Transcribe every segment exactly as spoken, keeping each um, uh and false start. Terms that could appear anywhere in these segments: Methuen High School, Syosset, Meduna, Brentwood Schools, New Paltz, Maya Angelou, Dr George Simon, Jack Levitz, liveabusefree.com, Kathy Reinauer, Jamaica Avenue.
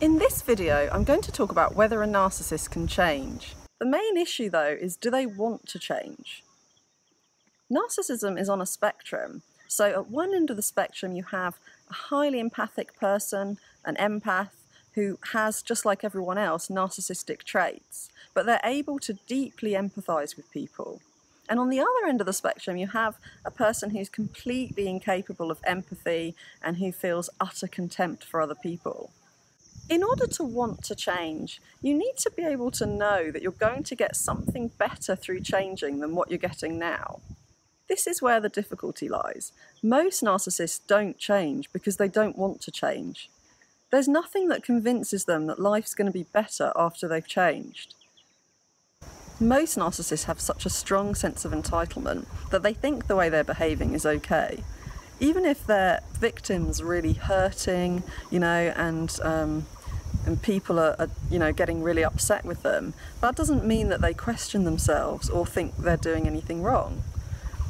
In this video, I'm going to talk about whether a narcissist can change. The main issue though is, do they want to change? Narcissism is on a spectrum. So at one end of the spectrum, you have a highly empathic person, an empath, who has, just like everyone else, narcissistic traits, but they're able to deeply empathise with people. And on the other end of the spectrum, you have a person who's completely incapable of empathy and who feels utter contempt for other people. In order to want to change, you need to be able to know that you're going to get something better through changing than what you're getting now. This is where the difficulty lies. Most narcissists don't change because they don't want to change. There's nothing that convinces them that life's going to be better after they've changed. Most narcissists have such a strong sense of entitlement that they think the way they're behaving is okay. Even if their victim's really hurting, you know, and, um, and people are, are, you know, getting really upset with them, that doesn't mean that they question themselves or think they're doing anything wrong.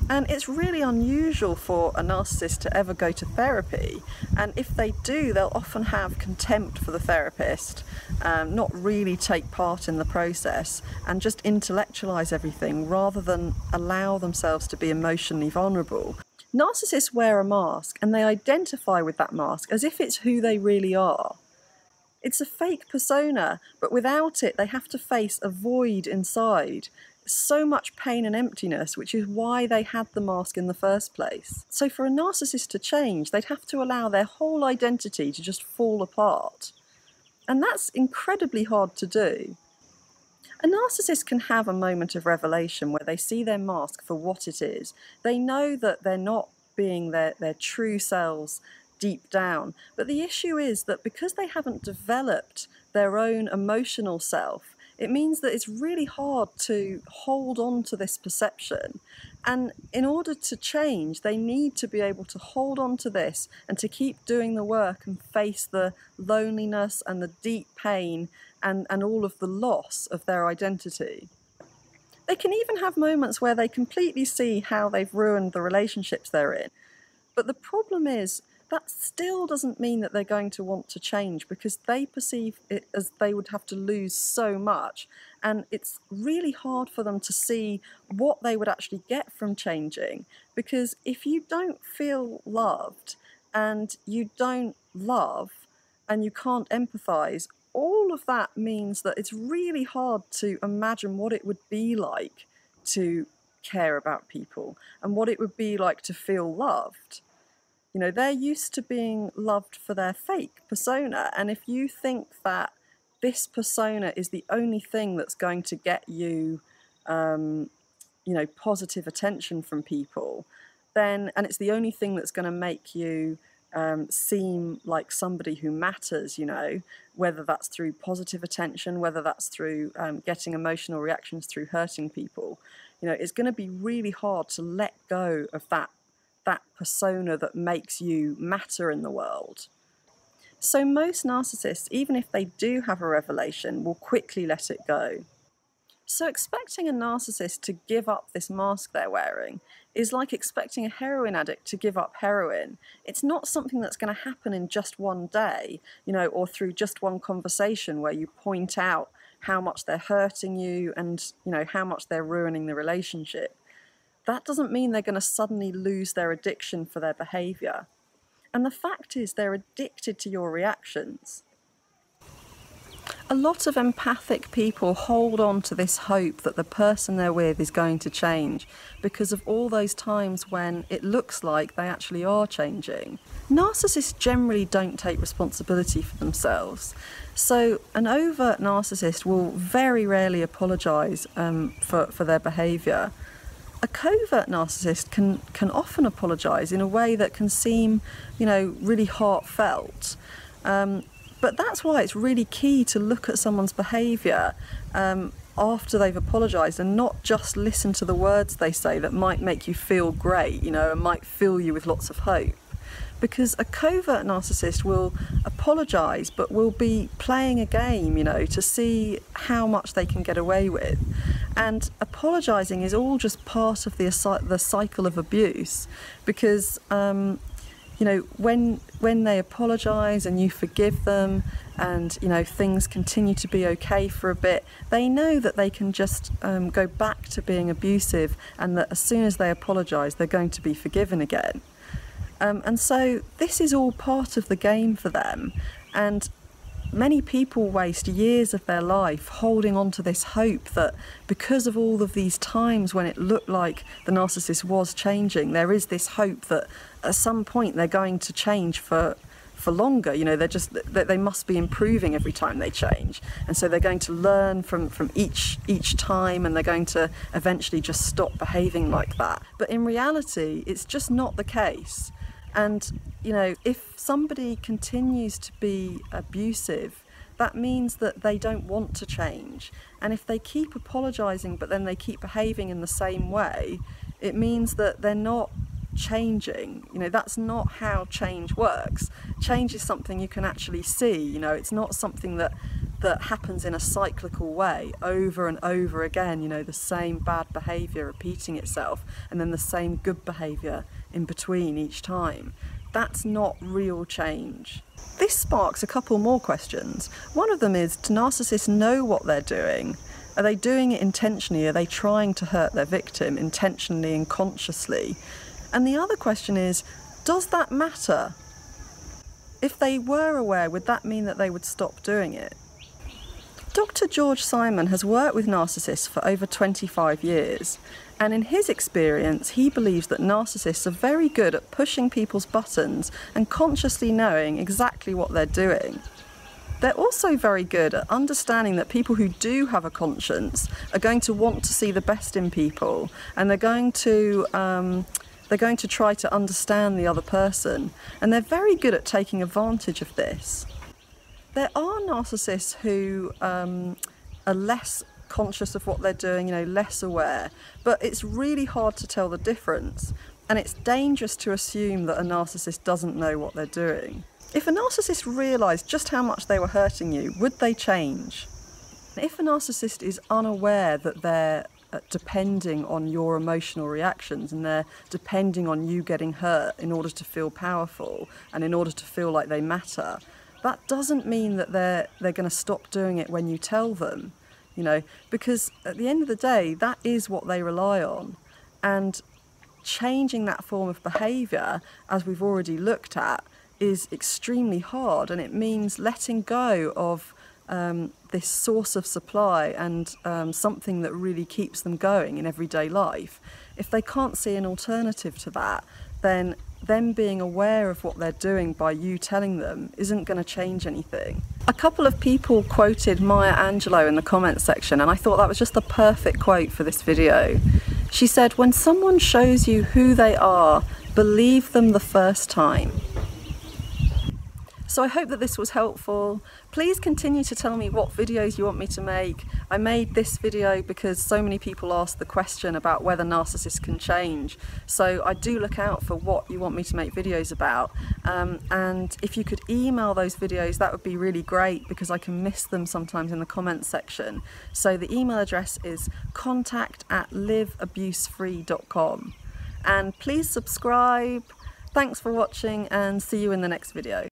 And it's really unusual for a narcissist to ever go to therapy, and if they do, they'll often have contempt for the therapist, um, not really take part in the process, and just intellectualise everything rather than allow themselves to be emotionally vulnerable. Narcissists wear a mask, and they identify with that mask as if it's who they really are. It's a fake persona, but without it they have to face a void inside. So much pain and emptiness, which is why they had the mask in the first place. So for a narcissist to change, they'd have to allow their whole identity to just fall apart. And that's incredibly hard to do. A narcissist can have a moment of revelation where they see their mask for what it is. They know that they're not being their, their true selves deep down. But the issue is that because they haven't developed their own emotional self, it means that it's really hard to hold on to this perception. And in order to change, they need to be able to hold on to this and to keep doing the work and face the loneliness and the deep pain and, and all of the loss of their identity. They can even have moments where they completely see how they've ruined the relationships they're in. But the problem is, that still doesn't mean that they're going to want to change, because they perceive it as they would have to lose so much, and it's really hard for them to see what they would actually get from changing, because if you don't feel loved and you don't love and you can't empathise, all of that means that it's really hard to imagine what it would be like to care about people and what it would be like to feel loved. You know, they're used to being loved for their fake persona, and if you think that this persona is the only thing that's going to get you, um, you know, positive attention from people, then, and it's the only thing that's going to make you um, seem like somebody who matters, you know, whether that's through positive attention, whether that's through um, getting emotional reactions through hurting people, you know, it's going to be really hard to let go of that that persona that makes you matter in the world. So most narcissists, even if they do have a revelation, will quickly let it go. So expecting a narcissist to give up this mask they're wearing is like expecting a heroin addict to give up heroin. It's not something that's going to happen in just one day, you know, or through just one conversation where you point out how much they're hurting you and, you know, how much they're ruining the relationship. That doesn't mean they're going to suddenly lose their addiction for their behaviour. And the fact is, they're addicted to your reactions. A lot of empathic people hold on to this hope that the person they're with is going to change because of all those times when it looks like they actually are changing. Narcissists generally don't take responsibility for themselves. So an overt narcissist will very rarely apologise um, for, for their behaviour. A covert narcissist can, can often apologise in a way that can seem, you know, really heartfelt. Um, but that's why it's really key to look at someone's behaviour um, after they've apologised and not just listen to the words they say that might make you feel great, you know, and might fill you with lots of hope. Because a covert narcissist will apologise but will be playing a game, you know, to see how much they can get away with. And apologising is all just part of the, the cycle of abuse, because um, you know, when when they apologize and you forgive them, and you know things continue to be okay for a bit, they know that they can just um, go back to being abusive, and that as soon as they apologize, they're going to be forgiven again. Um, and so this is all part of the game for them. And many people waste years of their life holding on to this hope that because of all of these times when it looked like the narcissist was changing, there is this hope that at some point they're going to change for for longer. You know, they're just that they must be improving every time they change, and so they're going to learn from from each each time, and they're going to eventually just stop behaving like that. But in reality, it's just not the case. And, you know, if somebody continues to be abusive, that means that they don't want to change. And if they keep apologising, but then they keep behaving in the same way, it means that they're not changing. You know, that's not how change works. Change is something you can actually see. You know, it's not something that that happens in a cyclical way over and over again, you know, the same bad behaviour repeating itself and then the same good behaviour in between each time. That's not real change. This sparks a couple more questions. One of them is, do narcissists know what they're doing? Are they doing it intentionally? Are they trying to hurt their victim intentionally and consciously? And the other question is, does that matter? If they were aware, would that mean that they would stop doing it? Doctor George Simon has worked with narcissists for over twenty-five years, and in his experience he believes that narcissists are very good at pushing people's buttons and consciously knowing exactly what they're doing. They're also very good at understanding that people who do have a conscience are going to want to see the best in people, and they're going to um, they're going to try to understand the other person, and they're very good at taking advantage of this. There are narcissists who um, are less conscious of what they're doing, you know, less aware, but it's really hard to tell the difference, and it's dangerous to assume that a narcissist doesn't know what they're doing. If a narcissist realised just how much they were hurting you, would they change? If a narcissist is unaware that they're depending on your emotional reactions, and they're depending on you getting hurt in order to feel powerful and in order to feel like they matter, that doesn't mean that they're, they're going to stop doing it when you tell them, you know, because at the end of the day, that is what they rely on. And changing that form of behaviour, as we've already looked at, is extremely hard, and it means letting go of um, this source of supply and um, something that really keeps them going in everyday life. If they can't see an alternative to that, then them being aware of what they're doing by you telling them isn't going to change anything. A couple of people quoted Maya Angelou in the comments section, and I thought that was just the perfect quote for this video. She said, "When someone shows you who they are, believe them the first time." So I hope that this was helpful. Please continue to tell me what videos you want me to make. I made this video because so many people asked the question about whether narcissists can change. So I do look out for what you want me to make videos about. Um, and if you could email those videos, that would be really great, because I can miss them sometimes in the comments section. So the email address is contact at live abuse free dot com. And please subscribe. Thanks for watching, and see you in the next video.